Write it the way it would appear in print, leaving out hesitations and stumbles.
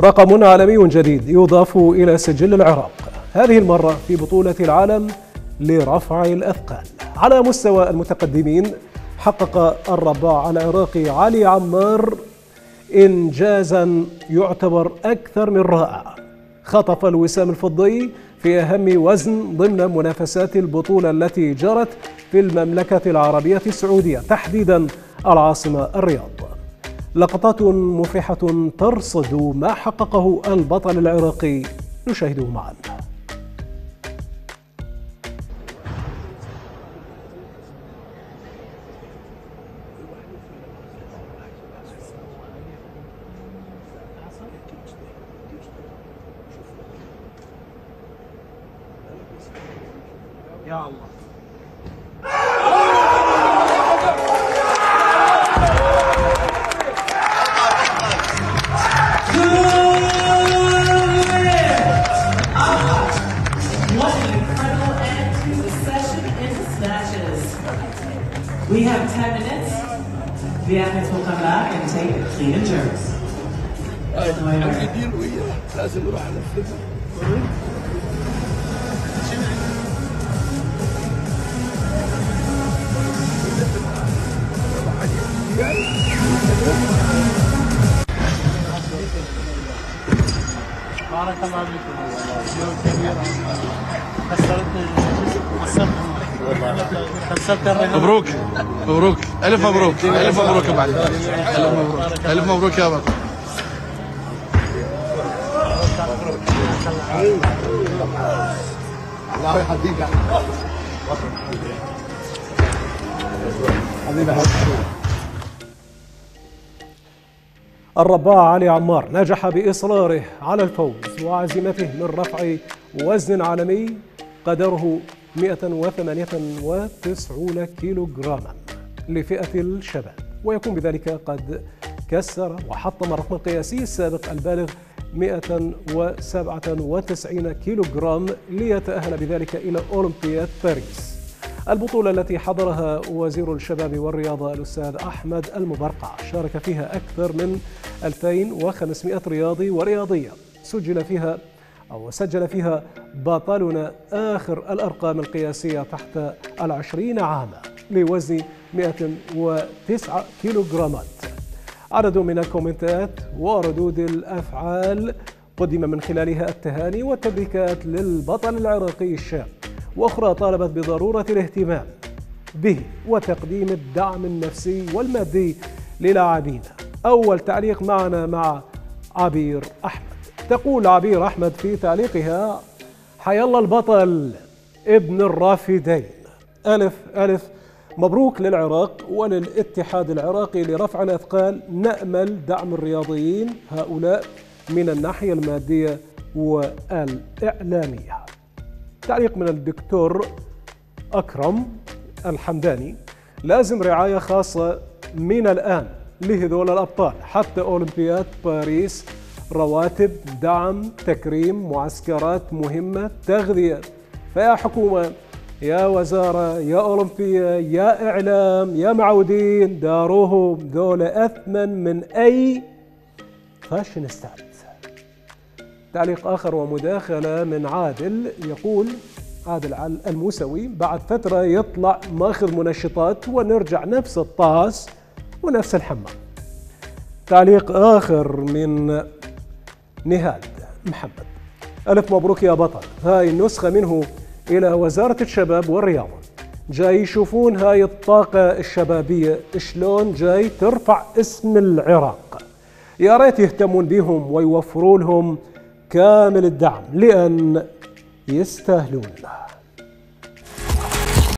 رقم عالمي جديد يضاف إلى سجل العراق، هذه المرة في بطولة العالم لرفع الأثقال. على مستوى المتقدمين حقق الرباع العراقي علي عمار إنجازا يعتبر أكثر من رائع، خطف الوسام الفضي في أهم وزن ضمن منافسات البطولة التي جرت في المملكة العربية السعودية تحديدا العاصمة الرياض. لقطات مفرحة ترصد ما حققه البطل العراقي، نشاهده معا. يا الله We have 10 minutes. The athletes will come back and take clean and jerks. بارك الله فيكم. مبروك مبروك، ألف مبروك، ألف مبروك يا معلم، ألف مبروك، ألف مبروك يا بطل. الله يحييك حبيبي. الرباع علي عمار نجح بإصراره على الفوز وعزيمته من رفع وزن عالمي قدره 198 كيلوغراما لفئة الشباب، ويكون بذلك قد كسر وحطم الرقم القياسي السابق البالغ 197 كيلوغرام ليتأهل بذلك إلى أولمبياد باريس. البطولة التي حضرها وزير الشباب والرياضة الأستاذ أحمد المبرقع شارك فيها أكثر من 2500 رياضي ورياضية، سجل فيها بطلنا آخر الأرقام القياسية تحت 20 عاما لوزن 109 كيلوغرامات. عدد من الكومنتات وردود الأفعال قدم من خلالها التهاني والتبريكات للبطل العراقي الشاب، وأخرى طالبت بضرورة الاهتمام به وتقديم الدعم النفسي والمادي للاعبين. أول تعليق معنا مع عبير أحمد. تقول عبير أحمد في تعليقها: حيا الله البطل ابن الرافدين، ألف ألف مبروك للعراق وللاتحاد العراقي لرفع الأثقال، نأمل دعم الرياضيين هؤلاء من الناحية المادية والإعلامية. تعليق من الدكتور أكرم الحمداني: لازم رعاية خاصة من الآن لهذول الأبطال حتى أولمبياد باريس، رواتب، دعم، تكريم، معسكرات مهمة، تغذية. فيا حكومة، يا وزارة، يا أولمبية، يا إعلام، يا معودين، داروهم دول أثمن من أي فاشن ستاند. تعليق آخر ومداخلة من عادل، يقول عادل الموسوي: بعد فترة يطلع ماخذ منشطات ونرجع نفس الطاس ونفس الحمام. تعليق آخر من نهاد محمد: ألف مبروك يا بطل، هاي النسخة منه إلى وزارة الشباب والرياضة، جاي يشوفون هاي الطاقة الشبابية شلون جاي ترفع اسم العراق. يا ريت يهتمون بهم ويوفروا لهم كامل الدعم لأن يستاهلون.